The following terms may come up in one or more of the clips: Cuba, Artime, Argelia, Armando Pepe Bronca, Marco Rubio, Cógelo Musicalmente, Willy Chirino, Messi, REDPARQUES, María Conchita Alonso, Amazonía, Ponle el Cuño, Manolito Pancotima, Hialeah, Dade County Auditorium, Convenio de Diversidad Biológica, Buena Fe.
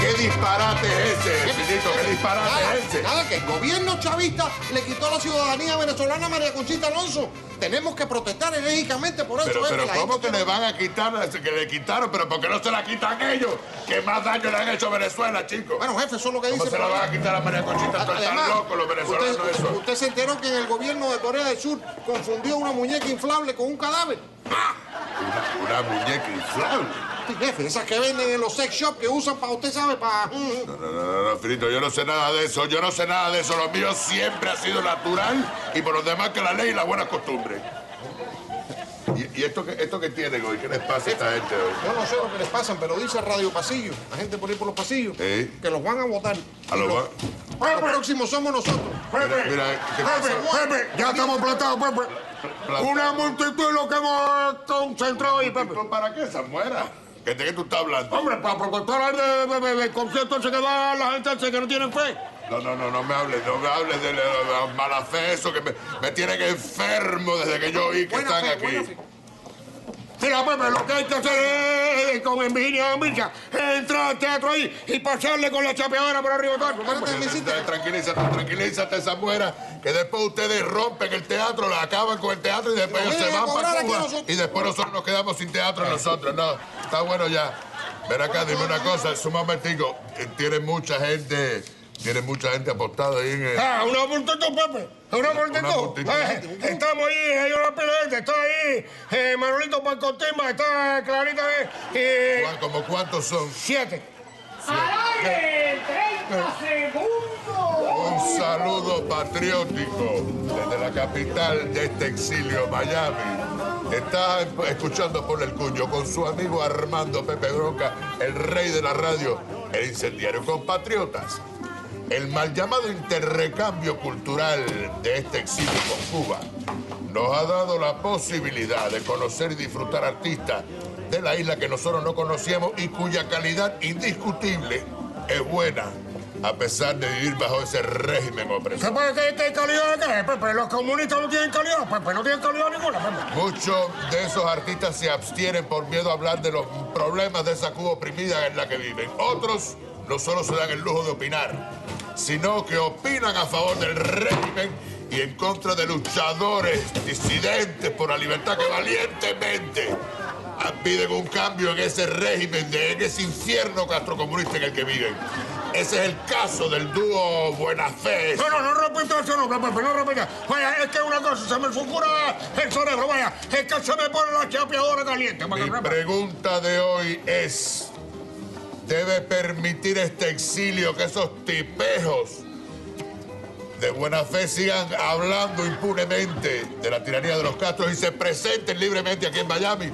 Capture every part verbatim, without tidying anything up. ¿Qué disparate es ese, Felito? ¿Qué disparate nada, es ese? Nada, que el gobierno chavista le quitó la ciudadanía venezolana a María Conchita Alonso. Tenemos que protestar enérgicamente por eso. Pero, pero es que ¿cómo que le van a quitar? Que le quitaron, pero ¿por qué no se la quitan ellos? Que más daño le han hecho a Venezuela, chicos. Bueno, jefe, eso es lo que dice. ¿Cómo se la van a quitar a María Conchita? Están locos los venezolanos. Usted, eso. ¿Usted se enteró que en el gobierno de Corea del Sur confundió una muñeca inflable con un cadáver? ¡Ah! Una, una muñeca inflable. Sí, jefe, esas que venden en los sex shops que usan para, usted sabe, para... No, no, no, no, Filito, yo no sé nada de eso, yo no sé nada de eso. Lo mío siempre ha sido natural y por lo demás que la ley y la buena costumbre. ¿Y, y esto, que, esto que tienen hoy? ¿Qué les pasa a esta gente hoy? Yo no sé lo que les pasan, pero dice Radio Pasillo, la gente por ir por los pasillos, ¿eh? Que los van a votar. A los va... Los próximos somos nosotros. Pepe, mira, mira, ¿qué Pepe, pasa? Pepe, ya estamos plantados, Pepe. Una multitud lo que hemos concentrado ahí, Pepe. ¿Para qué, Samuera? ¿De qué tú estás hablando? Hombre, para protestar del concierto ese que va la gente ese que no tiene fe. No, no, no, no me hables, no me hables de la mala fe, eso que me, me tienen enfermo desde que yo oí que buena están fe, aquí. Buena fe. Mira, Pepe, lo que hay que hacer es, con envidia, Mircha, entrar al teatro ahí y pasarle con la chapeadora por arriba. Tranquilízate, tranquilízate, Samuera, que después ustedes rompen el teatro, la acaban con el teatro y después ellos se van para Cuba y después nosotros nos quedamos sin teatro nosotros. No, está bueno ya. Ven acá, dime una cosa, suma un momentico. Tiene mucha gente... Tiene mucha gente apostada ahí en el... ¡Ah, una multitud, Pepe! ¡Una multitud! Eh, estamos ahí, señora Pilete, está ahí eh, Manolito Pancotima, está Clarita... Eh, Juan, ¿cómo cuántos son? Siete. siete. ¡Al aire! ¡treinta segundos! Un saludo patriótico desde la capital de este exilio, Miami. Está escuchando Ponle el Cuño con su amigo Armando Pepe Bronca, el rey de la radio, el incendiario compatriotas. El mal llamado interrecambio cultural de este exilio con Cuba nos ha dado la posibilidad de conocer y disfrutar artistas de la isla que nosotros no conocíamos y cuya calidad indiscutible es buena, a pesar de vivir bajo ese régimen opresor. ¿Qué, qué, qué calidad que es, Pepe? Los comunistas no tienen calidad, Pepe, no tienen calidad ninguna, Pepe. Muchos de esos artistas se abstienen por miedo a hablar de los problemas de esa Cuba oprimida en la que viven. Otros no solo se dan el lujo de opinar, sino que opinan a favor del régimen y en contra de luchadores, disidentes por la libertad que valientemente piden un cambio en ese régimen, de, en ese infierno castrocomunista en el que viven. Ese es el caso del dúo Buena Fe. No, no, no repito eso, no, Pepe, no repito. Vaya, es que una cosa, se me fulgura el cerebro, vaya, es que se me pone la chapeadora caliente. Mi pregunta de hoy es... ¿Debe permitir este exilio que esos tipejos de buena fe sigan hablando impunemente de la tiranía de los Castro y se presenten libremente aquí en Miami?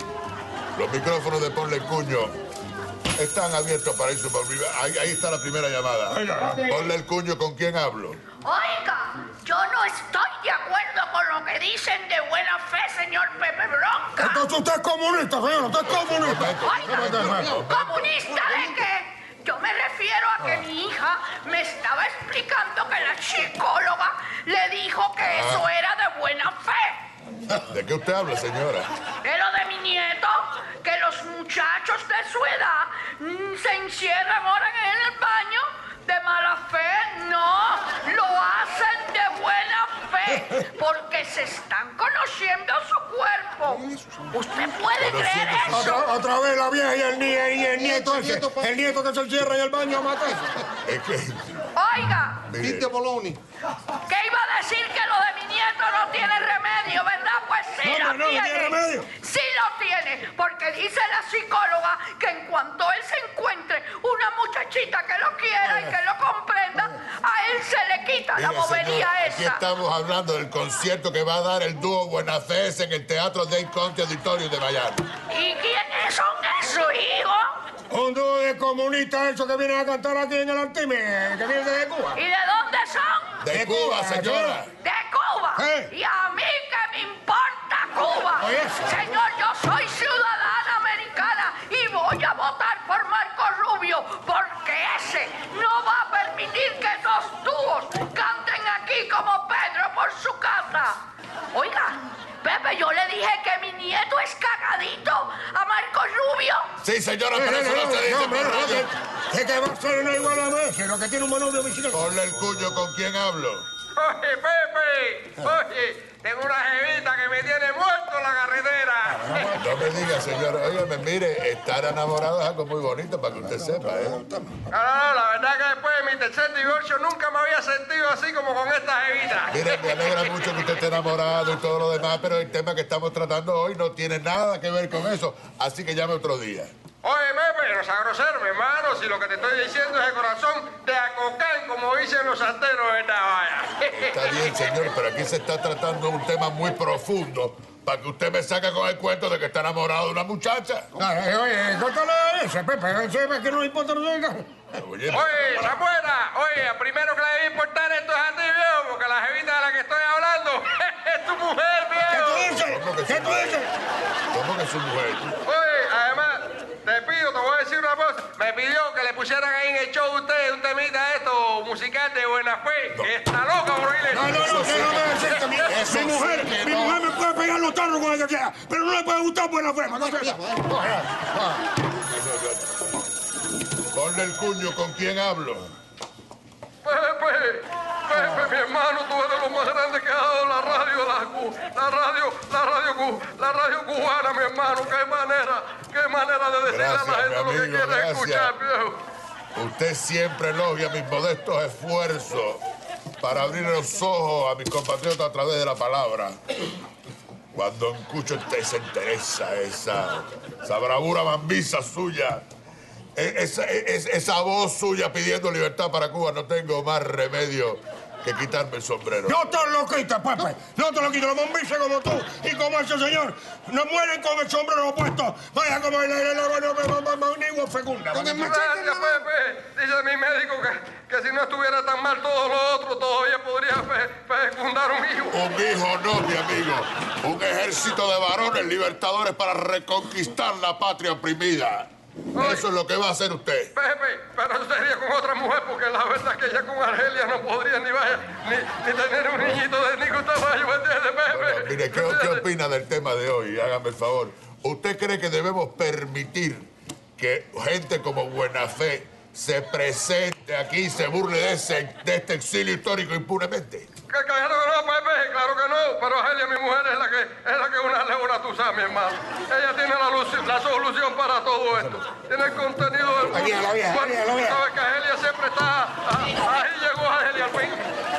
Los micrófonos de Ponle el Cuño están abiertos para irse por... Ahí, ahí está la primera llamada. Ponle el Cuño, ¿con quién hablo? Oiga, yo no estoy de acuerdo con lo que dicen de buena fe, señor Pepe Bronca. Entonces usted es comunista, señor, usted es comunista. Oiga, ¿comunista de qué? Yo me refiero a que mi hija me estaba explicando que la psicóloga le dijo que eso era de buena fe. ¿De qué usted habla, señora? De lo de mi nieto, que los muchachos de su edad mmm, se encierran ahora en el baño de mala fe, no, lo hacen de buena fe, porque se están conociendo su cuerpo. ¿Usted puede pero creer sí, eso? Otra, otra vez la vieja y el, y el, y el nieto, ese, nieto el nieto que se encierra en el baño a matar. Es que... Oiga, Viste Boloni. ¿Qué iba a decir que lo de mi nieto no tiene remedio, verdad? Pues sí no, lo no, tiene. No tiene remedio. Sí lo tiene, porque dice la psicóloga que en cuanto él se encuentre una muchachita que lo quiera y que lo comprenda, a él se le quita mire, la bobería señora, esa. Aquí estamos hablando del concierto que va a dar el dúo Buena Fe en el Teatro Dade County Auditorium de Miami. ¿Y quiénes son esos hijos? Un dúo de comunistas, esos que vienen a cantar aquí en el Artime, que vienen de Cuba. ¿Y de dónde son? De, de Cuba, Cuba, señora. ¿De Cuba? ¿Eh? ¿Y a mí qué me importa Cuba? Oye, señor, yo soy ciudadana americana y voy a votar por Marco Rubio, porque ese no va a permitir que esos dúos canten aquí como Pedro por su casa. Oiga, Pepe, yo le dije que mi nieto es cagadito. a Marco Rubio? Sí, señora, pero eso no se dice por radio. Es que Marcelo no es igual a Messi, lo que tiene un manobrio bicicleta. Ponle el cuño, ¿con quién hablo? Oye, Pepe, oye, tengo una jevita que me tiene muerto en la carretera. No me diga, señora. Óyeme, mire, estar enamorado es algo muy bonito para que usted sepa, ¿eh? No, no, no, la verdad que después de mi tercer divorcio nunca me había sentido así como con esta jevita. Mire, me alegra mucho que usted esté enamorado y todo lo demás, pero el tema que estamos tratando hoy no tiene nada que ver con eso, así que llame otro día. Oye, Pepe, no seas grosero, mi hermano, si lo que te estoy diciendo es el corazón de acocán, como dicen los santeros de Tabaya. Está bien, señor, pero aquí se está tratando un tema muy profundo para que usted me saque con el cuento de que está enamorado de una muchacha. Oye, oye, cuéntale eso, Pepe, eso es que no importa lo que... Oye, Chapuera, oye, primero que le debe importar esto es a ti, viejo, porque la jevita de la que estoy hablando es tu mujer, viejo. ¿Qué tú dices? ¿Qué tú dices? ¿Cómo que es su mujer? Oye, además... Te pido, te voy a decir una cosa. Me pidió que le pusieran ahí en el show ustedes un temita esto musical de Buena Fe. No. Está loca por ahí. No, no, no, que no me acepta. Mi, mi mujer, sí mi no. mujer me puede pegar los tarros con ella que quiera, pero no le puede gustar Buena Fe. No, Ponle el cuño, ¿con quién hablo? Pepe, Pepe, mi hermano, tú eres lo más grande que ha dado la radio, la, la radio, la radio, la radio cubana, mi hermano. Qué manera, qué manera de decirle gracias, a la gente amigo, lo que quiere gracias. escuchar, viejo. Usted siempre elogia mis modestos esfuerzos para abrir los ojos a mis compatriotas a través de la palabra. Cuando escucho esa entereza, esa, esa bravura mambiza suya, Esa, esa, esa voz suya pidiendo libertad para Cuba, no tengo más remedio que quitarme el sombrero. No te lo quites, Pepe. No te lo quites. Los bombices como tú y como ese señor no mueren con el sombrero puesto. Vaya como el aire la fecunda. Gracias, Pepe. Dice mi médico que, que si no estuviera tan mal todo lo otro, todavía podría fecundar un hijo. Un hijo no, mi amigo. Un ejército de varones libertadores para reconquistar la patria oprimida. Oye, eso es lo que va a hacer usted. Pepe, pero sería con otra mujer, porque la verdad es que ya con Argelia no podría ni vaya, ni, ni tener un niñito de ningún tamaño, ¿me entiendes, Pepe? Bueno, mire, ¿qué, ¿qué opina del tema de hoy? Hágame el favor. ¿Usted cree que debemos permitir que gente como Buena Fe se presente aquí y se burle de, ese, de este exilio histórico impunemente? Claro que no, Pepe, claro que no. Pero Argelia, mi mujer, es la que es la que una leona tuza, mi hermano. Ella tiene la, la solución para todo esto. Tiene el contenido del mundo. Aquí, la vieja, bueno, la vieja. Tú sabes que Argelia siempre está... A, ahí llegó Argelia, al fin.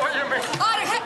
Óyeme. Arge...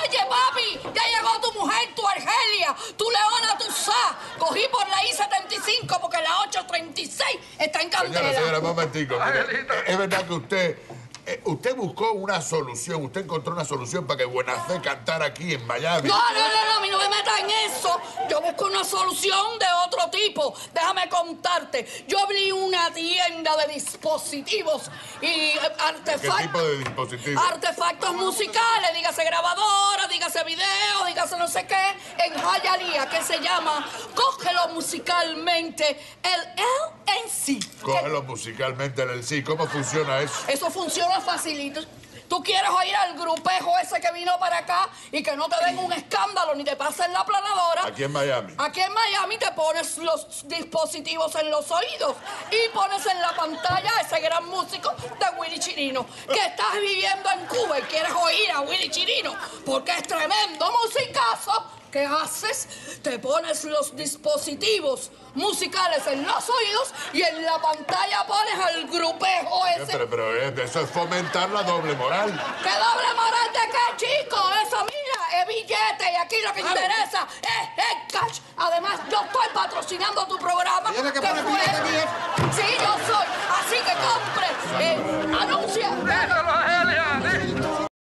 Oye, papi, ya llegó tu mujer, tu Argelia, tu leona tuza. Cogí por la I setenta y cinco porque la ocho treinta y seis está en candela. Señora, señora, un momentico. Mira, es verdad que usted... Eh, usted buscó una solución, usted encontró una solución para que Buena Fe cantara aquí en Miami. No, no, no, no, a mí no me metas en eso. Yo busco una solución de otro tipo. Déjame contarte. Yo abrí una tienda de dispositivos y artefactos. ¿Qué tipo de dispositivos? Artefactos musicales, dígase grabadora, dígase video, dígase no sé qué, en Hialeah, que se llama Cógelo Musicalmente, el L N C. Cógelo Musicalmente, el L N C. ¿Cómo funciona eso? Eso funciona facilito. Tú quieres oír al grupejo ese que vino para acá y que no te den un escándalo ni te pasen la planadora. Aquí en Miami. Aquí en Miami te pones los dispositivos en los oídos y pones en la pantalla a ese gran músico de Willy Chirino, que estás viviendo en Cuba y quieres oír a Willy Chirino porque es tremendo musicazo. ¿Qué haces? Te pones los dispositivos musicales en los oídos y en la pantalla pones al grupejo ese. Pero, pero eso es fomentar la doble moral. ¿Qué doble moral de qué, chico? Eso, mira, es billete y aquí lo que interesa es el cash. Además, yo estoy patrocinando tu programa. ¿Y es que pone billete, billete? Sí, yo soy. Así que compre, eh, anuncia.